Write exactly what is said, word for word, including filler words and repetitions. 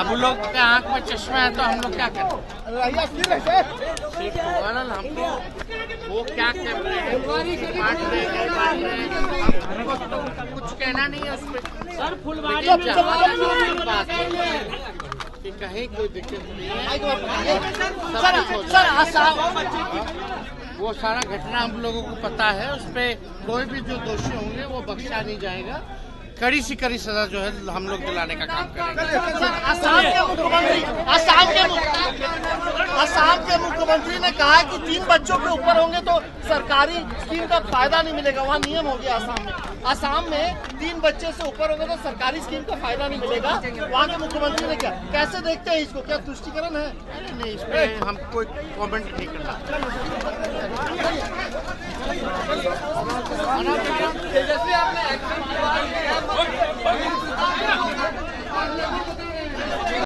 अब लोग के आँख में चश्मा है तो हम लोग क्या करें? वो क्या कर रहे हैं, बांट रहे हैं, बांट रहे हैं, कुछ कहना नहीं है उसमें। सर फुलवाड़ी कि कहीं कोई दिक्कत नहीं है, वो सारा घटना हम लोगों को पता है। उस पर कोई भी जो दोषी होंगे वो बख्शा नहीं जाएगा। कड़ी सी कड़ी सजा जो है हम लोग दिलाने का काम करेंगे। असम के मुख्यमंत्री असम के असम के मुख्यमंत्री ने कहा कि तीन बच्चों के ऊपर होंगे तो सरकारी स्कीम का फायदा नहीं मिलेगा। वहाँ नियम हो गया असम में, असम में तीन बच्चे से ऊपर होंगे तो सरकारी स्कीम का फायदा नहीं मिलेगा। वहाँ के मुख्यमंत्री ने क्या, कैसे देखते हैं इसको, क्या तुष्टिकरण है? अरे नहीं, इसमें हम कोई कॉमेंट नहीं करना। तेजस्वी आपने एक्शन किया।